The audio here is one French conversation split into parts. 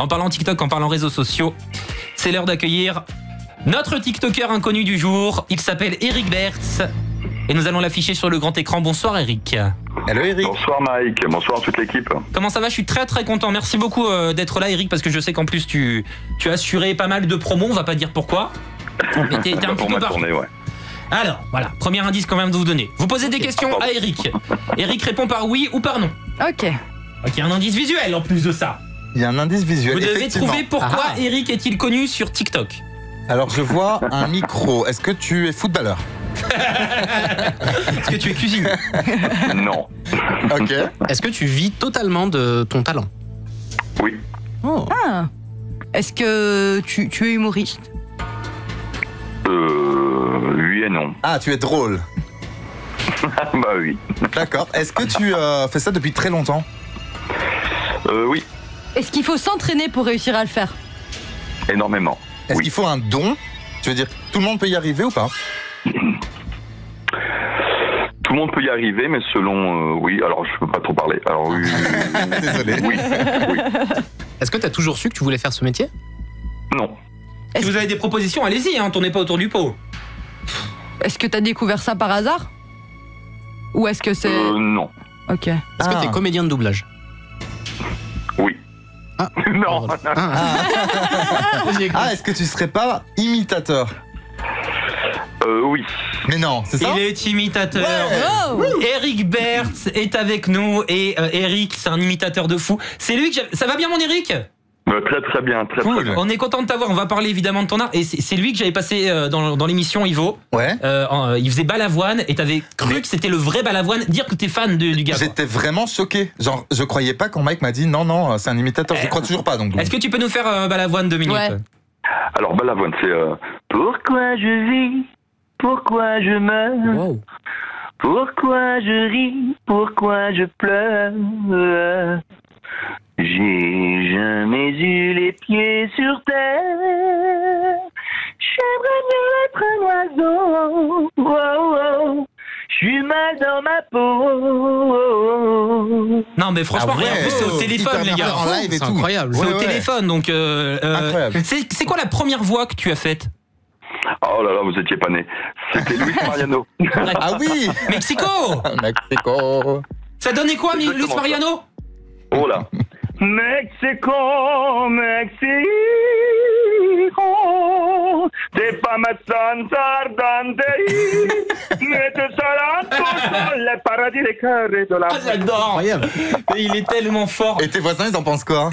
En parlant TikTok, en parlant réseaux sociaux, c'est l'heure d'accueillir notre TikToker inconnu du jour. Il s'appelle Eric Bertz et nous allons l'afficher sur le grand écran. Bonsoir Eric. Hello Eric. Bonsoir Mike, bonsoir toute l'équipe. Comment ça va? Je suis très très content. Merci beaucoup d'être là Eric, parce que je sais qu'en plus tu as assuré pas mal de promos, on va pas dire pourquoi. Mais t'es un petit peu partout. Ouais. Alors, voilà, premier indice qu'on vient de vous donner. Vous posez des questions à Eric. Eric répond par oui ou par non. Ok. Ok, un indice visuel en plus de ça. Il y a un indice visuel. Vous devez trouver pourquoi Eric est-il connu sur TikTok. Alors, je vois un micro. Est-ce que tu es footballeur? Est-ce que tu es cuisinier? Non. Ok. Est-ce que tu vis totalement de ton talent? Oui. Oh. Ah. Est-ce que tu es humoriste? Oui et non. Ah, tu es drôle. Bah oui. D'accord. Est-ce que tu fais ça depuis très longtemps? Oui. Est-ce qu'il faut s'entraîner pour réussir à le faire? Énormément. Est-ce qu'il faut un don? Tu veux dire, tout le monde peut y arriver ou pas? Tout le monde peut y arriver, mais selon... oui, alors je peux pas trop parler. Alors oui... Désolé. Oui. Oui. Est-ce que tu as toujours su que tu voulais faire ce métier? Non. Si vous avez des propositions, allez-y, hein, tournez pas autour du pot. Est-ce que t'as découvert ça par hasard? Ou est-ce que c'est... non. Ok. Est-ce que t'es comédien de doublage? Oui. Ah. Non. Ah, est-ce que tu serais pas imitateur? Oui. Mais non, c'est ça? Il est imitateur. Ouais. Oh. Eric Bertz est avec nous. Et Eric, c'est un imitateur de fou. C'est lui que... Ça va bien mon Eric? Très très bien, très cool. Très bien. On est content de t'avoir, on va parler évidemment de ton art. Et c'est lui que j'avais passé dans l'émission Ivo. Ouais. Il faisait Balavoine et t'avais cru que c'était le vrai Balavoine. Dire que t'es fan du gars. J'étais vraiment choqué. Genre, je croyais pas quand Mike m'a dit non, non, c'est un imitateur. Je crois toujours pas. Donc. Est-ce que tu peux nous faire Balavoine 2 minutes? Ouais. Alors, Balavoine, c'est pourquoi je vis, pourquoi je meurs. Wow. Pourquoi je ris, pourquoi je pleure. J'ai jamais eu les pieds sur terre. J'aimerais bien être un oiseau. Oh, oh. Je suis mal dans ma peau. Non mais franchement, c'est au téléphone les gars. C'est incroyable. C'est au téléphone donc. C'est quoi la première voix que tu as faite? Oh là là, vous étiez pas né. C'était Luis Mariano. Ah oui, Mexico. Mexico. Ça donnait quoi Luis Mariano? Oh là. Mexico, Mexico, te fama santa ardente, mais te saras tout le paradis des carrés de la. Ah, j'adore. Il est tellement fort. Et tes voisins, ils en pensent quoi hein?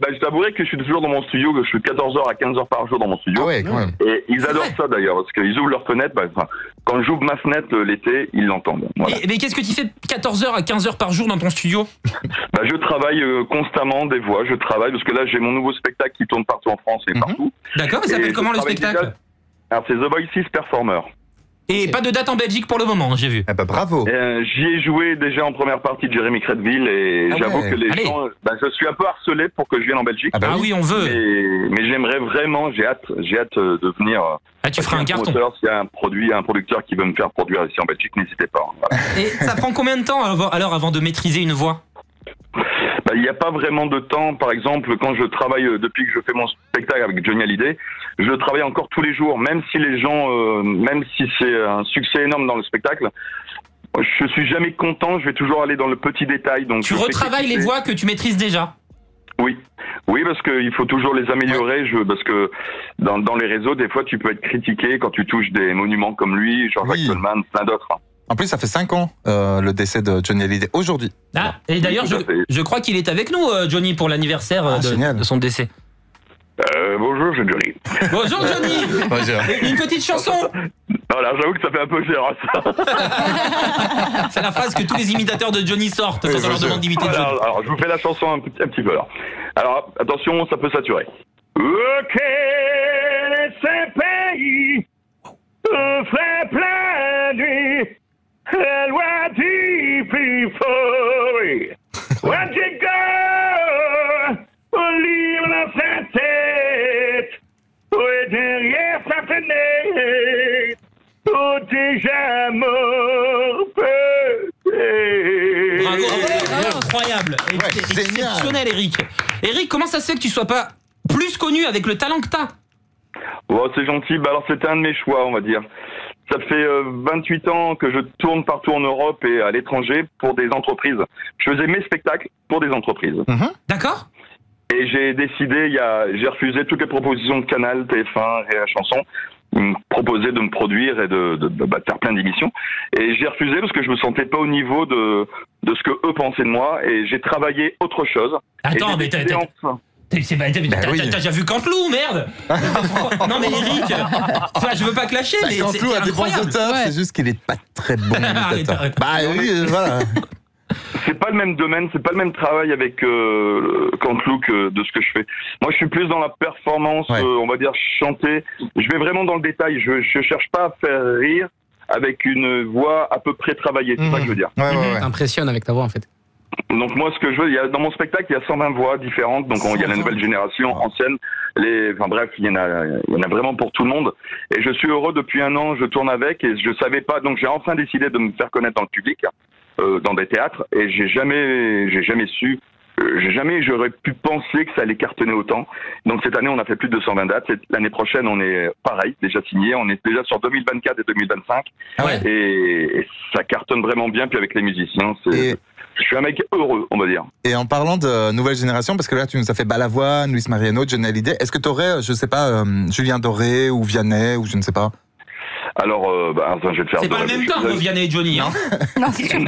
Bah, je t'avouerai que je suis toujours dans mon studio, que je suis 14h à 15h par jour dans mon studio. Ah ouais, quand même. Et ils adorent ça d'ailleurs, parce qu'ils ouvrent leurs fenêtres. Bah, quand j'ouvre ma fenêtre l'été, ils l'entendent. Voilà. Mais qu'est-ce que tu fais 14h à 15h par jour dans ton studio? Bah, je travaille constamment des voix, je travaille parce que là j'ai mon nouveau spectacle qui tourne partout en France et partout. D'accord, mais ça s'appelle comment le spectacle déjà... Alors c'est The Voices 6 Performer. Et pas de date en Belgique pour le moment, j'ai vu. Ah bah bravo. J'y ai joué déjà en première partie de Jérémy Crédville et j'avoue que les gens... Bah, je suis un peu harcelé pour que je vienne en Belgique. Ah bah oui, on veut. Mais j'aimerais vraiment, j'ai hâte de venir... Ah, tu feras un carton. S'il y a un producteur qui veut me faire produire ici en Belgique, n'hésitez pas. Voilà. Et ça prend combien de temps alors avant de maîtriser une voix? Bah, il n'y a pas vraiment de temps. Par exemple, quand je travaille, depuis que je fais mon spectacle avec Johnny Hallyday, je travaille encore tous les jours, même si les gens, même si c'est un succès énorme dans le spectacle, je suis jamais content, je vais toujours aller dans le petit détail. Donc tu retravailles les voix que tu maîtrises déjà? Oui, oui, parce qu'il faut toujours les améliorer, parce que dans les réseaux, des fois, tu peux être critiqué quand tu touches des monuments comme lui, Jean-Jacques Goldman, plein d'autres. En plus, ça fait 5 ans le décès de Johnny Hallyday aujourd'hui. Ah, et d'ailleurs, je crois qu'il est avec nous, Johnny, pour l'anniversaire de son décès. Bonjour, Johnny. Bonjour, Johnny. Bonjour. Une petite chanson. Voilà, j'avoue que ça fait un peu gérant, ça. C'est la phrase que tous les imitateurs de Johnny sortent quand on leur demande d'imiter Johnny. Alors, je vous fais la chanson un petit peu. Alors, attention, ça peut saturer. Ok, ce pays fait plein de... La loi du plus fort. When you go, on livre dans sa tête. Et derrière sa fenêtre, tout déjà mort. Bravo, incroyable. Eric, exceptionnel, Eric. Eric, comment ça se fait que tu sois pas plus connu avec le talent que t'as? Oh, c'est gentil. Bah, alors, c'était un de mes choix, on va dire. Ça fait 28 ans que je tourne partout en Europe et à l'étranger pour des entreprises. Je faisais mes spectacles pour des entreprises. Mmh. D'accord. Et j'ai décidé, j'ai refusé toutes les propositions de Canal, TF1 et la chanson. Ils me proposaient de me produire et de faire plein d'émissions. Et j'ai refusé parce que je me sentais pas au niveau de ce que eux pensaient de moi. Et j'ai travaillé autre chose. Attends, mais t'as... T'as déjà vu Cantlou, merde. Non mais Eric, je veux pas clasher, mais Cantlou a des bons auteurs, c'est juste qu'il est pas très bon. Voilà. C'est pas le même domaine, c'est pas le même travail avec Cantlou que de ce que je fais. Moi, je suis plus dans la performance, on va dire chanter. Je vais vraiment dans le détail. Je cherche pas à faire rire avec une voix à peu près travaillée. C'est ça que je veux dire. T'impressionnes avec ta voix en fait. Donc moi, ce que je veux, dans mon spectacle, il y a 120 voix différentes. Donc il y a la nouvelle génération, ancienne, enfin bref, il y en a vraiment pour tout le monde. Et je suis heureux depuis un an. Je tourne avec et je savais pas. Donc j'ai enfin décidé de me faire connaître dans le public, dans des théâtres. Et j'aurais pu penser que ça allait cartonner autant. Donc cette année, on a fait plus de 220 dates. L'année prochaine, on est pareil, déjà signé. On est déjà sur 2024 et 2025. Ah ouais. Et ça cartonne vraiment bien. Puis avec les musiciens, c'est... Je suis un mec heureux, on va dire. Et en parlant de nouvelle génération, parce que là, tu nous as fait Balavoine, Luis Mariano, Johnny Hallyday. Est-ce que tu aurais, je sais pas, Julien Doré ou Vianney ou je ne sais pas? Alors, je vais te faire... C'est pas le même temps que Vianney et Johnny, hein. Non, c'est sûr.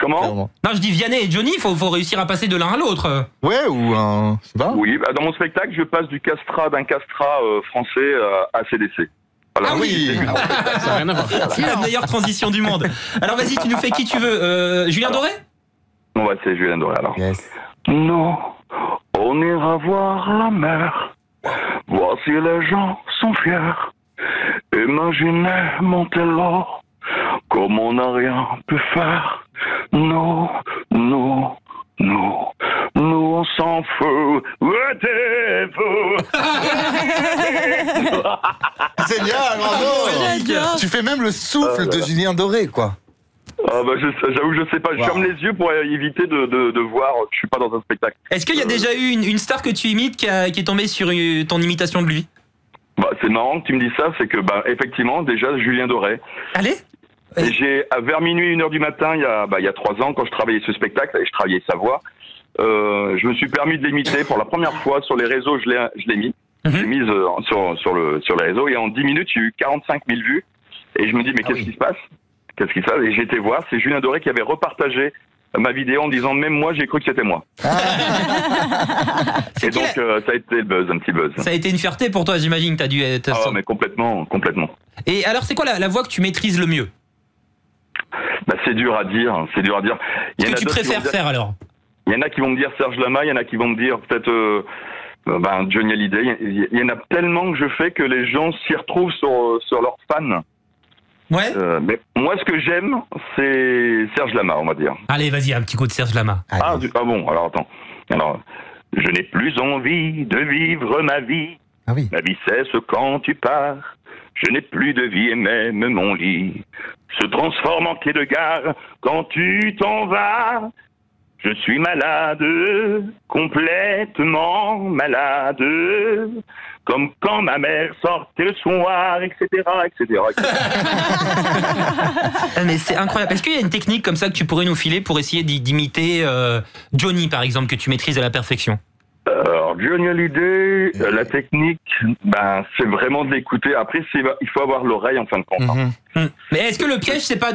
Comment? Non, je dis Vianney et Johnny, faut réussir à passer de l'un à l'autre. Ouais, ou un... Je sais pas. Oui, bah, dans mon spectacle, je passe d'un castrat français à CDC. Voilà. Ah oui, c'est la meilleure transition du monde. Alors vas-y, tu nous fais qui tu veux. Julien Doré? On va essayer Julien Doré alors. Yes. Non, on ira voir la mer, voir si les gens sont fiers. Imaginez Montello, comme on n'a rien pu faire. Non, non, non, nous on s'en fout. Génial, bravo. Tu fais même le souffle de Julien Doré, quoi. Ah bah j'avoue, je sais pas, je ferme les yeux pour éviter de voir que je suis pas dans un spectacle. Est-ce qu'il y a déjà eu une star que tu imites qui est tombée sur ton imitation de lui? Bah, c'est marrant que tu me dis ça, c'est que effectivement, déjà Julien Doré. Allez. J'ai vers minuit, 1h du matin, il y a 3 ans, quand je travaillais ce spectacle, et je travaillais sa voix, je me suis permis de l'imiter pour la première fois sur les réseaux, je l'ai mis. Je l'ai mise sur les réseaux, et en 10 minutes, j'ai eu 45 000 vues, et je me dis, mais qu'est-ce qui se passe? Qu'est-ce qu'il fait? Et j'étais voir, c'est Julien Doré qui avait repartagé ma vidéo en disant même moi j'ai cru que c'était moi. Et donc ça a été le buzz, un petit buzz. Ça a été une fierté pour toi, j'imagine, t'as dû être... Ah mais complètement, complètement. Et alors c'est quoi la voix que tu maîtrises le mieux? Bah c'est dur à dire, c'est dur à dire. Qu'est-ce que tu préfères faire alors? Il y en a qui vont me dire Serge Lama, il y en a qui vont me dire peut-être... Johnny Hallyday. Il y en a tellement que je fais que les gens s'y retrouvent sur leurs fans. Ouais. Mais moi, ce que j'aime, c'est Serge Lama, on va dire. Allez, vas-y, un petit coup de Serge Lama. Ah bon, alors attends. Alors, je n'ai plus envie de vivre ma vie. Ah oui. Ma vie cesse quand tu pars. Je n'ai plus de vie et même mon lit se transforme en quai de gare quand tu t'en vas. Je suis malade, complètement malade, comme quand ma mère sortait le soir, etc., etc., etc. Mais c'est incroyable. Est-ce qu'il y a une technique comme ça que tu pourrais nous filer pour essayer d'imiter Johnny, par exemple, que tu maîtrises à la perfection? Alors, Johnny Hallyday, la technique, c'est vraiment de l'écouter. Après, il faut avoir l'oreille en fin de compte. Mais est-ce que le piège, c'est pas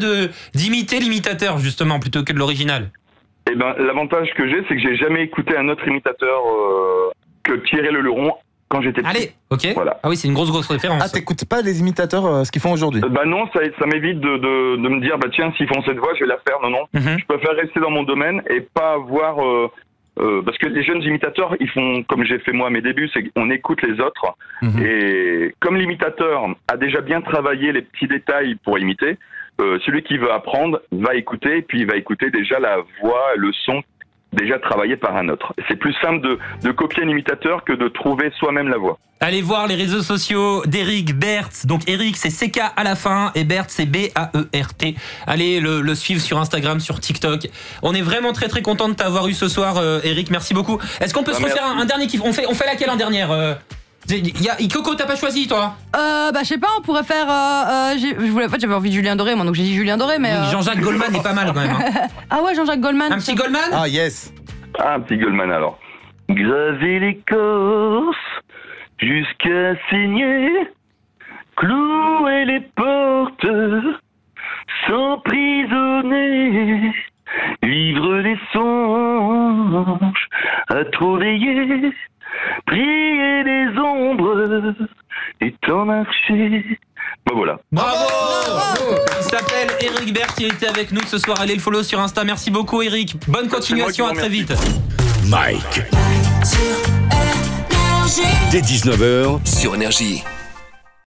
d'imiter l'imitateur, justement, plutôt que de l'original? Eh ben, l'avantage que j'ai, c'est que j'ai jamais écouté un autre imitateur que Thierry Le Luron quand j'étais petit. Allez, ok. Voilà. Ah oui, c'est une grosse référence. Ah, t'écoutes pas les imitateurs, ce qu'ils font aujourd'hui? Bah non, ça m'évite de me dire, bah tiens, s'ils font cette voix, je vais la faire. Non, non. Je préfère rester dans mon domaine et pas avoir... parce que les jeunes imitateurs, ils font comme j'ai fait moi à mes débuts, c'est qu'on écoute les autres. Et comme l'imitateur a déjà bien travaillé les petits détails pour imiter... celui qui veut apprendre va écouter, et puis il va écouter déjà la voix, le son déjà travaillée par un autre. C'est plus simple de copier un imitateur que de trouver soi-même la voix. Allez voir les réseaux sociaux d'Eric Bertz. Donc Eric, c'est CK à la fin et Bertz, c'est B-A-E-R-T. Allez le suivre sur Instagram, sur TikTok. On est vraiment très content de t'avoir eu ce soir, Eric. Merci beaucoup. Est-ce qu'on peut se refaire un dernier kiff? On fait laquelle en dernière? Coco, t'as pas choisi, toi? Bah je sais pas, on pourrait faire j'avais envie de Julien Doré, moi, donc j'ai dit Julien Doré, mais Jean-Jacques Goldman est pas mal quand même, hein. Ah ouais, Jean-Jacques Goldman. Un petit Goldman? Ah yes. Ah, un petit Goldman alors. Graver les courses jusqu'à saigner, clouer les portes, s'emprisonner, vivre les songes, à trop veiller, prier les ombres et t'en marcher. Ben voilà. Bravo. Il s'appelle Eric Baert, qui était avec nous ce soir. Allez le follow sur Insta. Merci beaucoup, Eric. Bonne continuation, à très vite. Mike. Dès 19h sur NRJ.